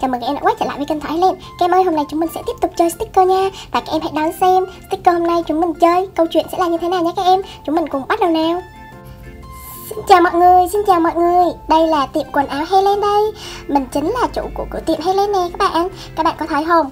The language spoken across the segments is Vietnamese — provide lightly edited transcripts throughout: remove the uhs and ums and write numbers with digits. Chào mừng các em đã quay trở lại với kênh Thỏ Helen. Các em ơi, hôm nay chúng mình sẽ tiếp tục chơi sticker nha. Và các em hãy đón xem sticker hôm nay chúng mình chơi câu chuyện sẽ là như thế nào nhé các em. Chúng mình cùng bắt đầu nào. Xin chào mọi người. Đây là tiệm quần áo Helen đây. Mình chính là chủ của cửa tiệm Helen nè các bạn. Các bạn có thấy không?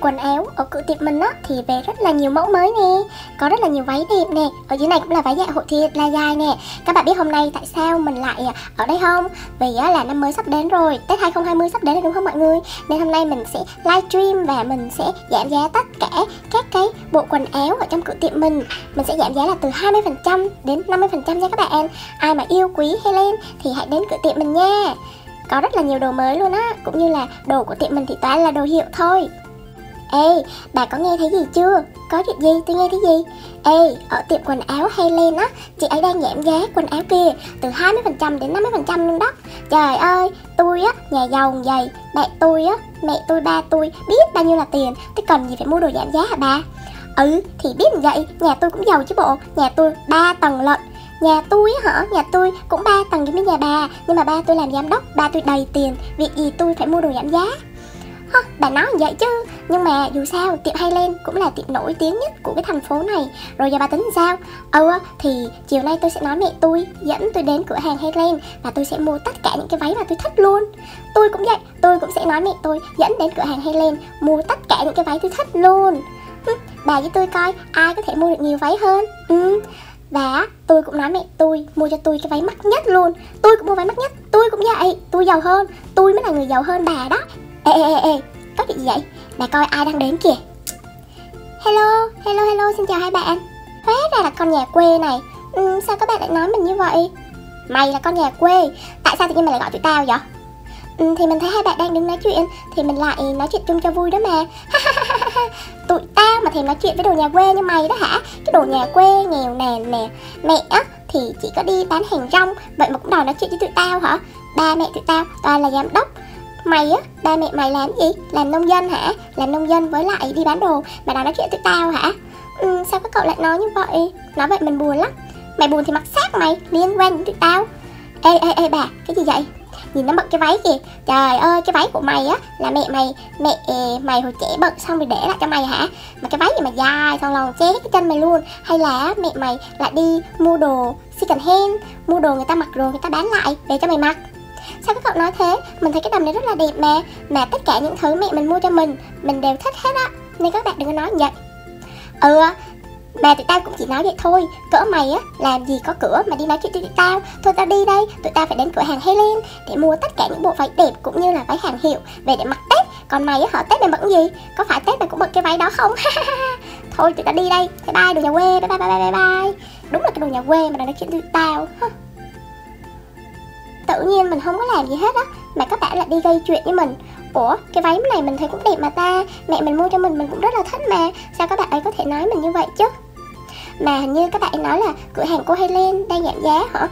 Quần áo ở cửa tiệm mình á thì về rất là nhiều mẫu mới nè. Có rất là nhiều váy đẹp nè. Ở dưới này cũng là váy dạ hội thiệt là dài nè. Các bạn biết hôm nay tại sao mình lại ở đây không? Vì là năm mới sắp đến rồi, Tết 2020 sắp đến rồi đúng không mọi người? Nên hôm nay mình sẽ livestream và mình sẽ giảm giá tất cả các cái bộ quần áo ở trong cửa tiệm mình. Mình sẽ giảm giá là từ 20% đến 50% nha các bạn. Ai mà yêu quý Helen thì hãy đến cửa tiệm mình nha. Có rất là nhiều đồ mới luôn á. Cũng như là đồ của tiệm mình thì toàn là đồ hiệu thôi. Ê, bà có nghe thấy gì chưa? Có chuyện gì? Tôi nghe thấy gì? Ê, ở tiệm quần áo Haylen á, chị ấy đang giảm giá quần áo kia từ 20% đến 50% luôn đó. Trời ơi, tôi á, nhà giàu dày, bạn tôi á, mẹ tôi, ba tôi biết bao nhiêu là tiền, tôi cần gì phải mua đồ giảm giá hả bà? Ừ, thì biết vậy, nhà tôi cũng giàu chứ bộ, nhà tôi 3 tầng lận. Nhà tôi hả? Nhà tôi cũng 3 tầng giống như nhà bà, nhưng mà ba tôi làm giám đốc, ba tôi đầy tiền, việc gì tôi phải mua đồ giảm giá. Hơ, bà nói vậy chứ. Nhưng mà dù sao tiệm Haylen cũng là tiệm nổi tiếng nhất của cái thành phố này. Rồi giờ bà tính sao? Thì chiều nay tôi sẽ nói mẹ tôi dẫn tôi đến cửa hàng Haylen và tôi sẽ mua tất cả những cái váy mà tôi thích luôn. Tôi cũng vậy, tôi cũng sẽ nói mẹ tôi dẫn đến cửa hàng Haylen mua tất cả những cái váy tôi thích luôn. Bà với tôi coi ai có thể mua được nhiều váy hơn. Và tôi cũng nói mẹ tôi mua cho tôi cái váy mắc nhất luôn. Tôi cũng mua váy mắc nhất, tôi cũng vậy. Tôi giàu hơn, tôi mới là người giàu hơn bà đó. Ê, có chuyện gì vậy? Bà coi ai đang đến kìa. Hello, xin chào hai bạn. Hóa ra là con nhà quê này. Sao các bạn lại nói mình như vậy? Mày là con nhà quê, tại sao tự nhiên mày lại gọi tụi tao vậy? Thì mình thấy hai bạn đang đứng nói chuyện, thì mình lại nói chuyện chung cho vui đó mà. Tụi tao mà thèm nói chuyện với đồ nhà quê như mày đó hả? Cái đồ nhà quê nghèo nàn nè. Mẹ á thì chỉ có đi bán hàng rong, vậy mà cũng đòi nói chuyện với tụi tao hả? Ba mẹ tụi tao toàn là giám đốc. Mày á, ba mẹ mày làm gì? Làm nông dân hả? Làm nông dân với lại đi bán đồ mà đã nói chuyện tụi tao hả? Sao các cậu lại nói như vậy? Nói vậy mình buồn lắm. Mày buồn thì mặc xác mày, liên quan đến tụi tao. Ê bà, cái gì vậy? Nhìn nó bận cái váy kìa. Trời ơi, cái váy của mày á là mẹ mày hồi trẻ bận xong rồi để lại cho mày hả? Mà cái váy gì mà dài thòng lòn che hết cái chân mày luôn. Hay là mẹ mày lại đi mua đồ second hand, mua đồ người ta mặc rồi người ta bán lại về cho mày mặc? Sao các cậu nói thế? Mình thấy cái đầm này rất là đẹp mà. Mà tất cả những thứ mẹ mình mua cho mình đều thích hết á. Nên các bạn đừng có nói vậy. Mà tụi tao cũng chỉ nói vậy thôi. Cỡ mày á, làm gì có cửa mà đi nói chuyện với tụi tao. Thôi tao đi đây, tụi tao phải đến cửa hàng Haylen để mua tất cả những bộ váy đẹp cũng như là váy hàng hiệu về để mặc Tết. Còn mày á, hỏi Tết mày bận gì? Có phải Tết mày cũng bận cái váy đó không? Thôi tụi tao đi đây. Bye bye đồ nhà quê, bye bye. Đúng là cái đồ nhà quê mà nói chuyện với tụi tao. Tự nhiên mình không có làm gì hết á mà các bạn lại đi gây chuyện với mình. Ủa, cái váy này mình thấy cũng đẹp mà ta. Mẹ mình mua cho mình cũng rất là thích mà. Sao các bạn ấy có thể nói mình như vậy chứ? Mà hình như các bạn ấy nói là cửa hàng cô Haylen đang giảm giá hả?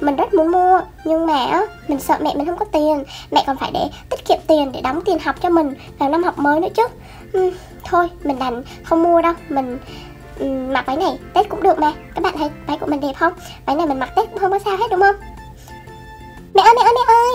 Mình rất muốn mua. Nhưng mà mình sợ mẹ mình không có tiền. Mẹ còn phải để tiết kiệm tiền để đóng tiền học cho mình vào năm học mới nữa chứ. Thôi, mình đành không mua đâu. Mình mặc váy này Tết cũng được mà. Các bạn thấy váy của mình đẹp không? Váy này mình mặc Tết cũng không có sao hết đúng không?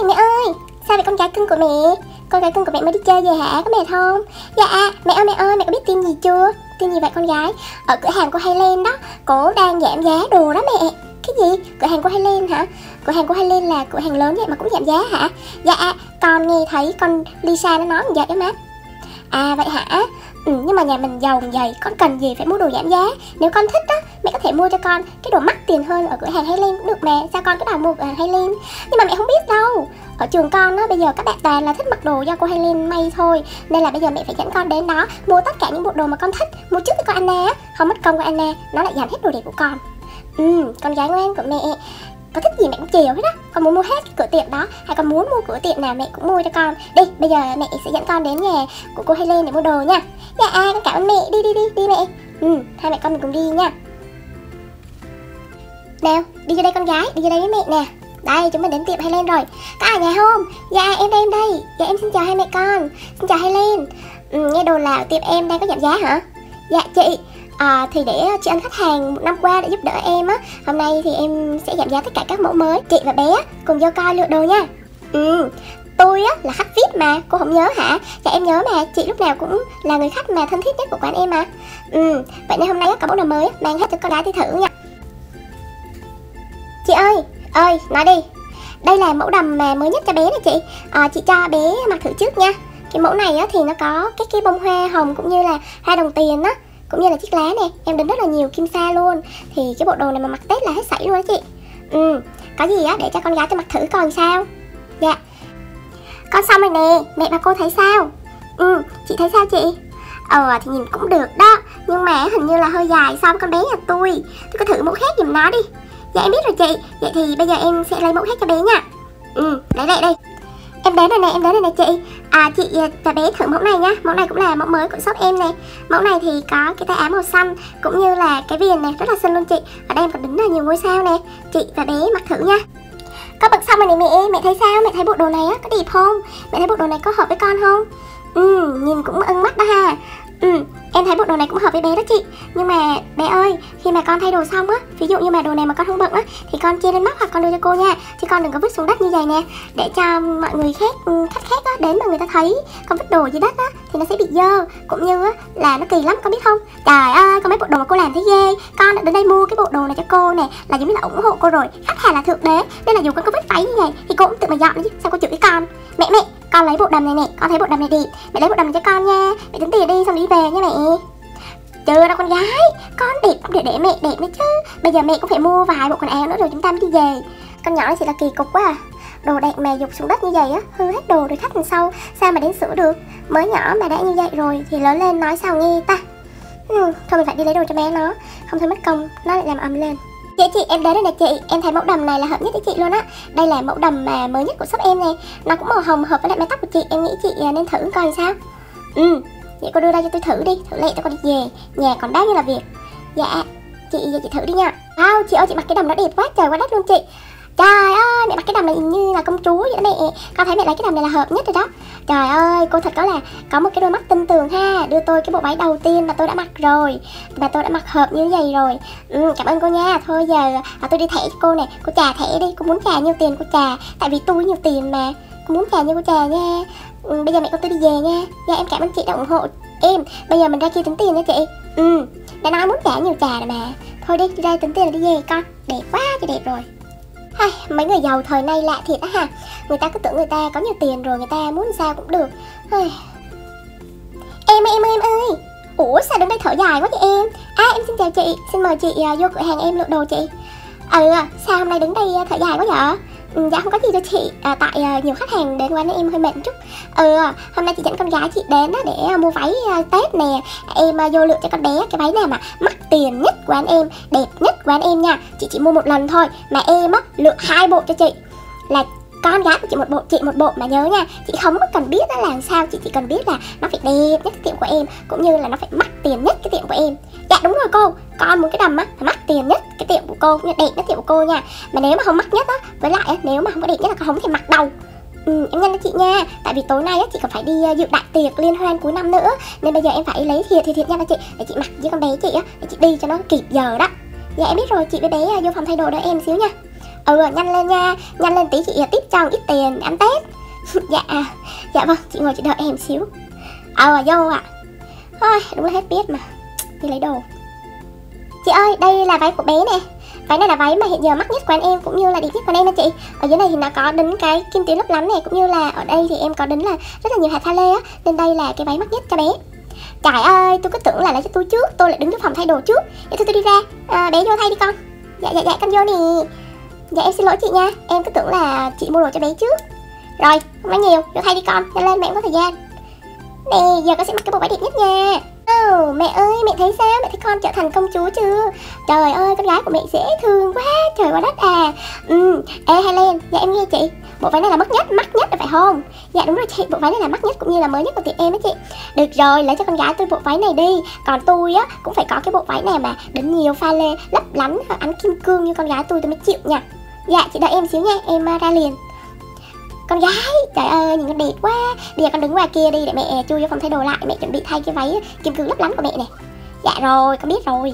Mẹ ơi, sao vậy con gái cưng của mẹ? Con gái cưng của mẹ mới đi chơi về hả? Có mệt không? Dạ, mẹ ơi, mẹ có biết tin gì chưa? Tin gì vậy con gái? Ở cửa hàng của Haylen đó, cô đang giảm giá đồ đó mẹ. Cái gì? Cửa hàng của Haylen hả? Cửa hàng của Haylen là cửa hàng lớn vậy mà cũng giảm giá hả? Dạ, con nghe thấy con Lisa nó nói như vậy đó má. À vậy hả? Nhưng mà nhà mình giàu vậy, con cần gì phải mua đồ giảm giá. Nếu con thích á, mẹ có thể mua cho con cái đồ mắc tiền hơn ở cửa hàng Haylen cũng được mà. Sao con cứ đòi mua cửa hàng Haylen? Nhưng mà mẹ không biết đâu. Ở trường con á, bây giờ các bạn toàn là thích mặc đồ do cô Haylen may thôi. Nên là bây giờ mẹ phải dẫn con đến đó, mua tất cả những bộ đồ mà con thích. Mua trước với con Anna á, không mất công con Anna, nó lại giảm hết đồ đẹp của con. Con gái ngoan của mẹ. Có thích gì mẹ cũng chiều hết á. Con muốn mua hết cái cửa tiệm đó, hay con muốn mua cửa tiệm nào mẹ cũng mua cho con. Đi, bây giờ mẹ sẽ dẫn con đến nhà của cô Haylen để mua đồ nha. Dạ, con cảm ơn mẹ, đi mẹ. Hai mẹ con mình cùng đi nha. Nào, đi vô đây con gái, đi vô đây với mẹ nè. Đây, chúng mình đến tiệm Haylen rồi. Có ai nhà không? Dạ, em đây. Dạ, em xin chào hai mẹ con. Xin chào Haylen. Nghe đồ là tiệm em đang có giảm giá hả? Dạ chị, thì để chị ăn khách hàng một năm qua để giúp đỡ em á. Hôm nay thì em sẽ giảm giá tất cả các mẫu mới. Chị và bé cùng vô coi lựa đồ nha. Tôi á là khách VIP mà, cô không nhớ hả? Dạ em nhớ mà, chị lúc nào cũng là người khách mà thân thiết nhất của quán em mà. Vậy nên hôm nay có món đồ mới mang hết cho con gái đi thử nha. Chị ơi, nói đi. Đây là mẫu đầm mà mới nhất cho bé này chị. Chị cho bé mặc thử trước nha. Cái mẫu này á, thì nó có cái bông hoa hồng cũng như là hoa đồng tiền á, cũng như là chiếc lá nè. Em đến rất là nhiều kim sa luôn. Thì cái bộ đồ này mà mặc Tết là hết sảy luôn đó chị. Có gì á để cho con gái cho mặc thử còn sao. Dạ con xong rồi nè, mẹ và cô thấy sao? Chị thấy sao chị? Thì nhìn cũng được đó, nhưng mà hình như là hơi dài xong con bé nhà tôi có thử mẫu khác giùm nó đi. Dạ em biết rồi chị, vậy thì bây giờ em sẽ lấy mẫu khác cho bé nha. Đây em đến rồi nè, chị. Chị cho bé thử mẫu này nha, mẫu này cũng là mẫu mới của shop em nè. Mẫu này thì có cái tay áo màu xanh cũng như là cái viền này rất là xinh luôn chị. Ở đây em còn đính là nhiều ngôi sao nè, chị và bé mặc thử nha. Con bật xong rồi nè mẹ thấy sao? Mẹ thấy bộ đồ này á, có đẹp không? Mẹ thấy bộ đồ này có hợp với con không? Nhìn cũng ưng mắt đó ha. Em thấy bộ đồ này cũng hợp với bé đó chị. Nhưng mà bé ơi, khi mà con thay đồ xong á, ví dụ như mà đồ này mà con không bận á, thì con chia lên móc hoặc con đưa cho cô nha, chứ con đừng có vứt xuống đất như vậy nè, để cho mọi người khác, khách khác á, đến mà người ta thấy con vứt đồ dưới đất á, thì nó sẽ bị dơ, cũng như á, là nó kỳ lắm con biết không. Trời ơi, con mấy bộ đồ mà cô làm thấy ghê. Con đã đến đây mua cái bộ đồ này cho cô nè, là giống như là ủng hộ cô rồi, khách hàng là thượng đế. Nên là dù con có vứt váy như vậy thì cô cũng tự mà dọn chứ, sao cô chửi cái con. Mẹ con lấy bộ đầm này nè, con thấy bộ đầm này đẹp, mẹ lấy bộ đầm này cho con nha, mẹ tính tiền đi xong đi về nha mẹ. Chưa đâu con gái, con đẹp không để mẹ đẹp nữa chứ, bây giờ mẹ cũng phải mua vài bộ quần áo nữa rồi chúng ta mới đi về. Con nhỏ này thì là kỳ cục quá à, đồ đẹp mà dục xuống đất như vậy á, hư hết đồ rồi khách làm sao mà đến sửa được. Mới nhỏ mà đã như vậy rồi thì lớn lên nói sao nghe ta. Thôi mình phải đi lấy đồ cho bé nó, không thôi mất công nó lại làm ầm lên. Chị em đến đây nè chị, em thấy mẫu đầm này là hợp nhất với chị luôn á. Đây là mẫu đầm mà mới nhất của shop em này, nó cũng màu hồng hợp với lại mái tóc của chị, em nghĩ chị nên thử coi làm sao. Vậy cô đưa ra cho tôi thử đi, thử lại tôi còn đi về, nhà còn bao nhiêu là việc. Dạ, chị giờ chị thử đi nha. Wow, chị ơi chị mặc cái đầm nó đẹp quá trời quá đất luôn chị. Trời ơi, mẹ mặc cái đầm này như là công chúa vậy đó mẹ. Con thấy mẹ lấy cái đầm này là hợp nhất rồi đó. Trời ơi, cô thật có một cái đôi mắt tinh tường ha. Đưa tôi cái bộ váy đầu tiên mà tôi đã mặc rồi, mà tôi đã mặc hợp như vậy rồi. Cảm ơn cô nha. Thôi giờ tôi đi thẻ cho cô nè. Cô trả thẻ đi, cô muốn trả nhiêu tiền cô trả. Tại vì tôi nhiều tiền mà, cô muốn trả nhiêu cô trả nha. Bây giờ mẹ con tôi đi về nha. Dạ em cảm ơn chị đã ủng hộ em. Bây giờ mình ra kia tính tiền nha chị. Đã nói muốn trả nhiều trả rồi mà. Thôi đi, ra tính tiền đi về con. Đẹp quá chị, đẹp rồi. Mấy người giàu thời nay lạ thiệt á ha. Người ta cứ tưởng người ta có nhiều tiền rồi người ta muốn sao cũng được. Em ơi, ủa sao đứng đây thở dài quá vậy em? Em xin chào chị, xin mời chị vô cửa hàng em lựa đồ chị. Sao hôm nay đứng đây thở dài quá vậy? Dạ không có gì đâu chị, tại nhiều khách hàng đến quán em hơi mệt một chút. Hôm nay chị dẫn con gái chị đến đó để mua váy Tết nè. Em vô lựa cho con bé cái váy nào mà mắc tiền nhất quán em, đẹp nhất quán em nha. Chị chỉ mua một lần thôi, mà em á lựa 2 bộ cho chị. Là con gái của chị 1 bộ, chị 1 bộ mà nhớ nha. Chị không cần biết đó làm sao, chị chỉ cần biết là nó phải đẹp nhất cái tiệm của em, cũng như là nó phải mắc tiền nhất cái tiệm của em. Dạ đúng rồi cô, con muốn cái đầm á phải mắc tiền nhất cái tiệm của cô, cũng như đẹp nhất tiệm của cô nha. Mà nếu mà không mắc nhất á, với lại nếu mà không có đẹp nhất là con không thể mặc đâu. Em nhanh đó chị nha, tại vì tối nay á chị còn phải đi dự đại tiệc liên hoan cuối năm nữa, nên bây giờ em phải lấy thiệt nha đó chị, để chị mặc với con bé chị á, để chị đi cho nó kịp giờ đó. Dạ em biết rồi, chị với bé vô phòng thay đồ đợi em xíu nha. Nhanh lên nha, nhanh lên tí chị tiếp cho ít tiền ăn Tết. Dạ vâng, chị ngồi chị đợi em xíu. Vô ạ. Thôi, đúng là hết biết mà. Đi lấy đồ. Chị ơi, đây là váy của bé nè. Váy này là váy mà hiện giờ mắc nhất quán em, cũng như là đẹp nhất quán em đó chị. Ở dưới này thì nó có đính cái kim tuyến lấp lánh này, cũng như là ở đây thì em có đính là rất là nhiều hạt pha lê á, nên đây là cái váy mắc nhất cho bé. Trời ơi, tôi cứ tưởng là lấy cho tôi trước, tôi lại đứng trong phòng thay đồ trước. Vậy thôi tôi đi ra, bé vô thay đi con. Dạ con vô nè. Dạ em xin lỗi chị nha, em cứ tưởng là chị mua đồ cho bé trước. Rồi, không nói nhiều, vô thay đi con, nhanh lên mẹ không có thời gian. Nè, giờ con sẽ mặc cái bộ váy đẹp nhất nha. Mẹ ơi, mẹ thấy sao? Mẹ thấy con trở thành công chúa chưa? Trời ơi, con gái của mẹ dễ thương quá, trời quá đất à. Helen, dạ em nghe chị. Bộ váy này là mắc nhất phải không? Dạ đúng rồi chị, bộ váy này là mắc nhất cũng như là mới nhất của tiệm em đó chị. Được rồi, lấy cho con gái tôi bộ váy này đi. Còn tôi á, cũng phải có cái bộ váy này mà đính nhiều pha lê lấp lánh, ánh kim cương như con gái tôi mới chịu nha. Dạ, chị đợi em xíu nha, em ra liền. Con gái, trời ơi, nhìn con đẹp quá. Bây giờ con đứng qua kia đi để mẹ chui vô phòng thay đồ lại. Mẹ chuẩn bị thay cái váy kim cương lấp lánh của mẹ nè. Dạ rồi, con biết rồi.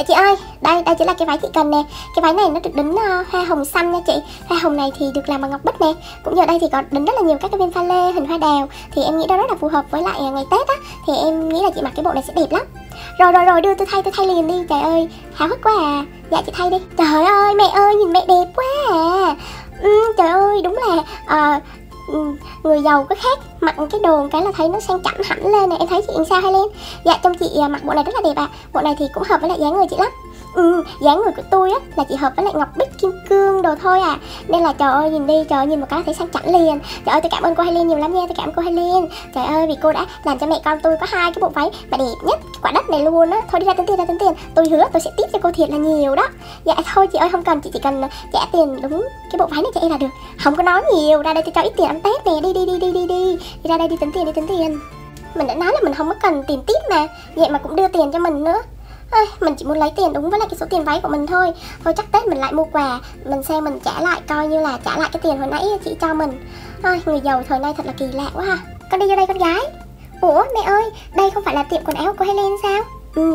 Dạ chị ơi, đây chính là cái váy chị cần nè. Cái váy này nó được đính hoa hồng xanh nha chị. Hoa hồng này thì được làm bằng ngọc bích nè. Cũng như ở đây thì có đính rất là nhiều các cái viên pha lê hình hoa đào. Thì em nghĩ đó rất là phù hợp với lại ngày Tết á. Thì em nghĩ là chị mặc cái bộ này sẽ đẹp lắm. Rồi đưa tôi thay liền đi. Trời ơi, háo hức quá à. Dạ chị thay đi. Trời ơi mẹ ơi, nhìn mẹ đẹp quá à. Trời ơi đúng là người giàu có khác, mặc cái đồ cái là thấy nó sang chảnh hẳn lên này. Em thấy chị sao Haylen? Dạ trông chị mặc bộ này rất là đẹp ạ. Bộ này thì cũng hợp với lại dáng người chị lắm. Dáng người của tôi á là chỉ hợp với lại ngọc bích kim cương đồ thôi à. Nên là trời ơi nhìn đi, trời ơi, nhìn một cái thấy sang chảnh liền. Trời ơi tôi cảm ơn cô Haylen nhiều lắm nha, tôi cảm ơn cô Haylen. Trời ơi vì cô đã làm cho mẹ con tôi có hai cái bộ váy mà đẹp nhất quả đất này luôn á. Thôi đi ra tính tiền, tôi hứa tôi sẽ tiếp cho cô thiệt là nhiều đó. Dạ thôi chị ơi không cần, chị chỉ cần trả tiền đúng cái bộ váy này cho em là được. Không có nói nhiều, ra đây tôi cho ít tiền ăn Tết nè. Đi ra đây đi tính tiền, Mình đã nói là mình không có cần tiền tiếp mà, vậy mà cũng đưa tiền cho mình nữa. Ôi, mình chỉ muốn lấy tiền đúng với lại cái số tiền váy của mình thôi. Thôi chắc Tết mình lại mua quà, mình xem mình trả lại, coi như là trả lại cái tiền hồi nãy chị cho mình. Ôi, người giàu thời nay thật là kỳ lạ quá ha. Con đi vô đây con gái. Ủa mẹ ơi, đây không phải là tiệm quần áo của Haylen sao?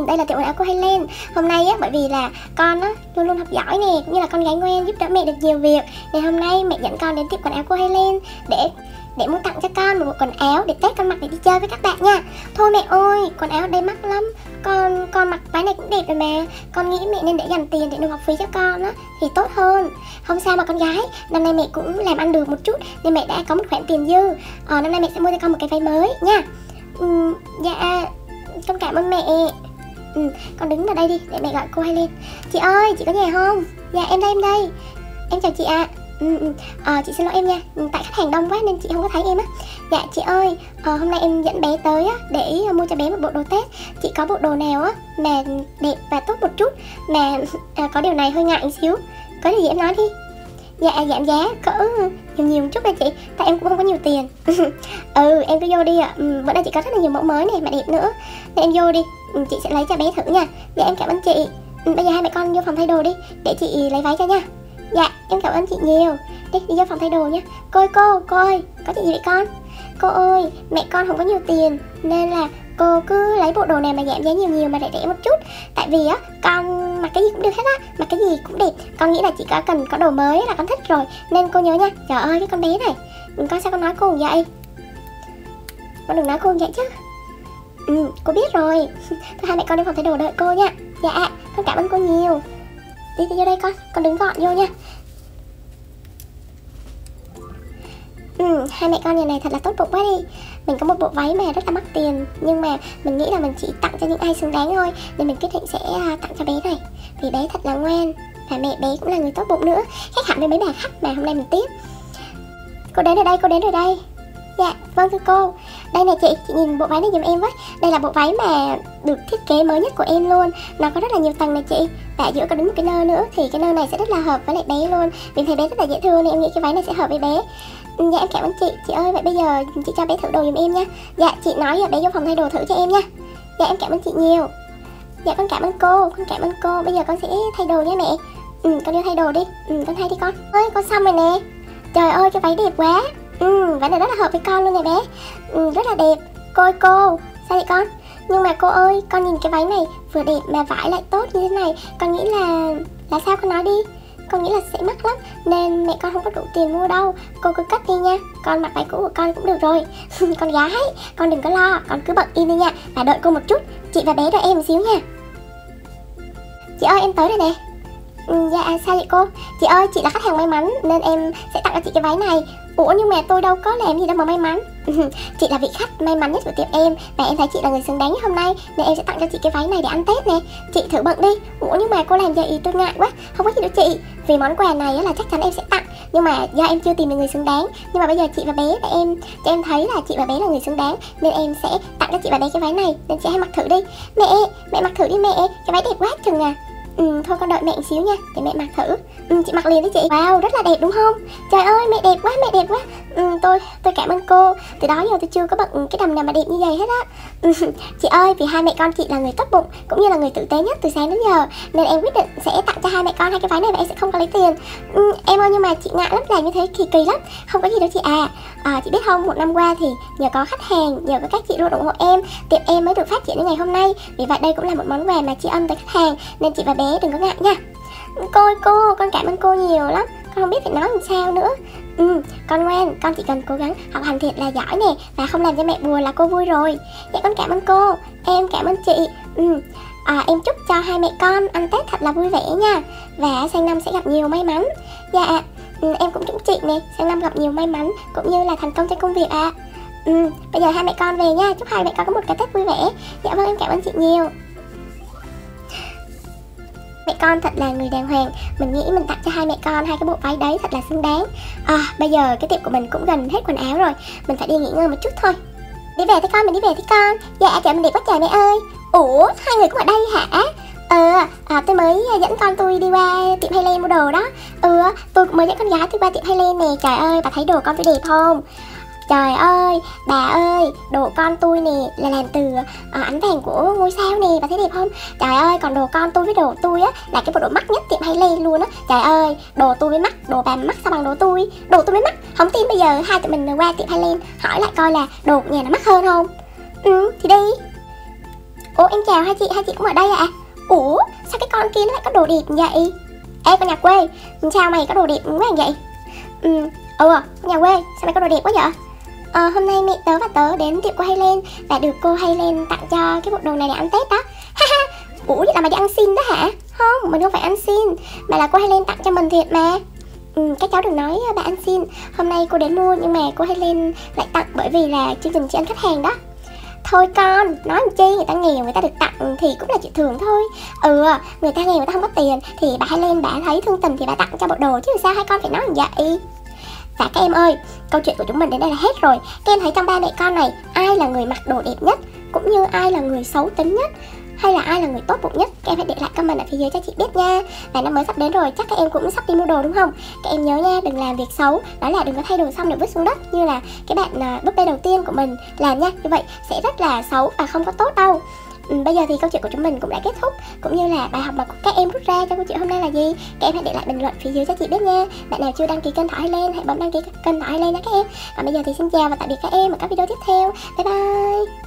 Đây là tiệm quần áo của Haylen. Hôm nay á, bởi vì là con á luôn luôn học giỏi nè, cũng như là con gái ngoan giúp đỡ mẹ được nhiều việc, nên hôm nay mẹ dẫn con đến tiệm quần áo của Haylen để muốn tặng cho con một bộ quần áo để Tết con mặc để đi chơi với các bạn nha. Thôi mẹ ơi, quần áo đây mắc lắm. Con mặc váy này cũng đẹp rồi mà. Con nghĩ mẹ nên để dành tiền để nộp học phí cho con á thì tốt hơn. Không sao mà con gái, năm nay mẹ cũng làm ăn được một chút nên mẹ đã có một khoản tiền dư. Năm nay mẹ sẽ mua cho con một cái váy mới nha. Dạ, con cảm ơn mẹ. Con đứng vào đây đi để mẹ gọi cô Haylen. Chị ơi, chị có nhà không? Dạ em đây. Em chào chị ạ. Chị xin lỗi em nha, tại khách hàng đông quá nên chị không có thấy em á. Dạ chị ơi, hôm nay em dẫn bé tới á, để mua cho bé một bộ đồ Tết. Chị có bộ đồ nào á mà đẹp và tốt một chút mà có điều này hơi ngại một xíu, có điều gì em nói đi. Dạ giảm giá cỡ nhiều một chút đây chị, tại em cũng không có nhiều tiền. Em cứ vô đi ạ. Bữa nay chị có rất là nhiều mẫu mới này mà đẹp nữa nên em vô đi, chị sẽ lấy cho bé thử nha. Dạ em cảm ơn chị. Bây giờ hai mẹ con vô phòng thay đồ đi để chị lấy váy cho nha. Dạ em cảm ơn chị nhiều. Đi vô phòng thay đồ nha. Cô ơi cô ơi, có chuyện gì vậy con? Cô ơi, mẹ con không có nhiều tiền nên là cô cứ lấy bộ đồ này mà giảm giá nhiều mà rẻ một chút. Tại vì á, con mặc cái gì cũng được hết á, mặc cái gì cũng đẹp. Con nghĩ là chỉ có cần có đồ mới là con thích rồi, nên cô nhớ nha. Trời ơi cái con bé này, con sao con nói cô vậy? Con đừng nói cô vậy chứ. Cô biết rồi. Thôi hai mẹ con đi phòng thay đồ đợi cô nha. Dạ, con cảm ơn cô nhiều. Đi vô đây con đứng gọn vô nha. Hai mẹ con nhà này thật là tốt bụng quá đi. Mình có một bộ váy mà rất là mắc tiền, nhưng mà mình nghĩ là mình chỉ tặng cho những ai xứng đáng thôi, nên mình quyết định sẽ tặng cho bé này. Vì bé thật là ngoan, và mẹ bé cũng là người tốt bụng nữa, khác hẳn với mấy bà khách mà hôm nay mình tiếp. Cô đến rồi đây. Dạ, vâng thưa cô. Đây nè chị nhìn bộ váy này giùm em với. Đây là bộ váy mà được thiết kế mới nhất của em luôn. Nó có rất là nhiều tầng này chị. Và giữa có đứng một cái nơ nữa, thì cái nơ này sẽ rất là hợp với lại bé luôn. Vì thấy bé rất là dễ thương nên em nghĩ cái váy này sẽ hợp với bé. Dạ em cảm ơn chị. Chị ơi vậy bây giờ chị cho bé thử đồ giùm em nha. Dạ chị nói là bé vô phòng thay đồ thử cho em nha. Dạ em cảm ơn chị nhiều. Dạ con cảm ơn cô, Bây giờ con sẽ thay đồ nha mẹ. Con đi thay đồ đi. Con thay đi con. Ơi con xong rồi nè. Trời ơi cái váy đẹp quá. Váy này rất là hợp với con luôn này bé. Rất là đẹp. Cô ơi cô, sao vậy con? Nhưng mà cô ơi, con nhìn cái váy này vừa đẹp mà vải lại tốt như thế này, con nghĩ là sao con nói đi. Con nghĩ là sẽ mắc lắm nên mẹ con không có đủ tiền mua đâu. Cô cứ cất đi nha, con mặc váy cũ của con cũng được rồi. Con gái, con đừng có lo, con cứ bận im đi nha. Và đợi cô một chút, chị và bé đợi em một xíu nha. Chị ơi em tới đây nè. Dạ sao vậy cô? Chị ơi chị là khách hàng may mắn nên em sẽ tặng cho chị cái váy này. Ủa nhưng mà tôi đâu có làm gì đâu mà may mắn. Chị là vị khách may mắn nhất của tiệm em, và em thấy chị là người xứng đáng nhất hôm nay nên em sẽ tặng cho chị cái váy này để ăn Tết nè. Chị thử bận đi. Ủa nhưng mà cô làm vậy tôi ngại quá. Không có gì đâu chị, vì món quà này là chắc chắn em sẽ tặng, nhưng mà do em chưa tìm được người xứng đáng. Nhưng mà bây giờ chị và bé để em cho em thấy là chị và bé là người xứng đáng nên em sẽ tặng cho chị và bé cái váy này, nên chị hãy mặc thử đi. Mẹ mặc thử đi mẹ, cái váy đẹp quá chừng à. Thôi con đợi mẹ một xíu nha để mẹ mặc thử. Chị mặc liền đi chị. Wow rất là đẹp đúng không? Trời ơi mẹ đẹp quá. Tôi cảm ơn cô. Từ đó giờ tôi chưa có bận cái đầm nào mà đẹp như vậy hết á. Chị ơi, vì hai mẹ con chị là người tốt bụng cũng như là người tử tế nhất từ sáng đến giờ, nên em quyết định sẽ tặng cho hai mẹ con hai cái váy này và em sẽ không có lấy tiền. Em ơi, nhưng mà chị ngại lắm, làm như thế thì kỳ lắm. Không có gì đâu chị à. Chị biết không, một năm qua thì nhờ có khách hàng, nhờ có các chị luôn ủng hộ em, tiệm em mới được phát triển đến ngày hôm nay. Vì vậy đây cũng là một món quà mà chị ân tới khách hàng, nên chị và bé đừng có ngại nha. Cô, con cảm ơn cô nhiều lắm, con không biết phải nói làm sao nữa. Con ngoan, con chỉ cần cố gắng học hành thiệt là giỏi nè, và không làm cho mẹ buồn là cô vui rồi. Dạ con cảm ơn cô, em cảm ơn chị. Em chúc cho hai mẹ con ăn Tết thật là vui vẻ nha, và sang năm sẽ gặp nhiều may mắn. Dạ, em cũng chúc chị nè, sang năm gặp nhiều may mắn cũng như là thành công trong công việc ạ. Bây giờ hai mẹ con về nha, chúc hai mẹ con có một cái Tết vui vẻ. Dạ vâng, em cảm ơn chị nhiều. Mẹ con thật là người đàng hoàng, mình nghĩ mình tặng cho hai mẹ con hai cái bộ váy đấy thật là xứng đáng. Bây giờ cái tiệm của mình cũng gần hết quần áo rồi, mình phải đi nghỉ ngơi một chút thôi. Đi về thôi con, mình đi về thôi con. Dạ trời, mình đẹp quá trời mẹ ơi. Ủa, hai người cũng ở đây hả? Tôi mới dẫn con tôi đi qua tiệm Haylen mua đồ đó. Tôi cũng mới dẫn con gái tôi qua tiệm Haylen nè. Trời ơi, bà thấy đồ con tôi đẹp không? Trời ơi, bà ơi, đồ con tôi nè là làm từ ánh vàng của ngôi sao nè, bà thấy đẹp không? Trời ơi, còn đồ con tôi với đồ tôi á là cái bộ đồ mắc nhất tiệm Haylen luôn á. Trời ơi, đồ tôi mới mắc, đồ bà mắc sao bằng đồ tôi mới mắc. Không tin bây giờ hai tụi mình qua tiệm Haylen hỏi lại coi là đồ của nhà nó mắc hơn không? Thì đi. Ủa em chào hai chị cũng ở đây ạ? Ủa, sao cái con kia nó lại có đồ đẹp vậy? Ê con nhà quê, sao mày có đồ đẹp quá vậy? Nhà quê, sao mày có đồ đẹp quá vậy? Hôm nay mẹ tớ và tớ đến tiệm của Haylen và được cô Haylen tặng cho cái bộ đồ này để ăn Tết đó. Ủa vậy là mày đi ăn xin đó hả? Không, mình không phải ăn xin, mà là cô Haylen tặng cho mình thiệt mà. Các cháu đừng nói bà ăn xin. Hôm nay cô đến mua nhưng mà cô Haylen lại tặng bởi vì là chương trình chị ăn khách hàng đó. Thôi con, nói làm chi, người ta nghèo người ta được tặng thì cũng là chuyện thường thôi. Người ta nghèo người ta không có tiền thì bà Haylen bà thấy thương tình thì bà tặng cho bộ đồ chứ sao hai con phải nói như vậy. Và các em ơi, câu chuyện của chúng mình đến đây là hết rồi. Các em thấy trong ba mẹ con này, ai là người mặc đồ đẹp nhất, cũng như ai là người xấu tính nhất, hay là ai là người tốt bụng nhất? Các em hãy để lại comment ở phía dưới cho chị biết nha. Và năm mới sắp đến rồi, chắc các em cũng sắp đi mua đồ đúng không? Các em nhớ nha, đừng làm việc xấu, đó là đừng có thay đồ xong rồi vứt xuống đất như là cái bạn búp bê đầu tiên của mình làm nha. Như vậy sẽ rất là xấu và không có tốt đâu. Bây giờ thì câu chuyện của chúng mình cũng đã kết thúc, cũng như là bài học mà các em rút ra cho câu chuyện hôm nay là gì. Các em hãy để lại bình luận phía dưới cho chị biết nha. Bạn nào chưa đăng ký kênh Thỏ Helen hãy bấm đăng ký kênh Thỏ Helen nha các em. Và bây giờ thì xin chào và tạm biệt các em ở các video tiếp theo. Bye bye.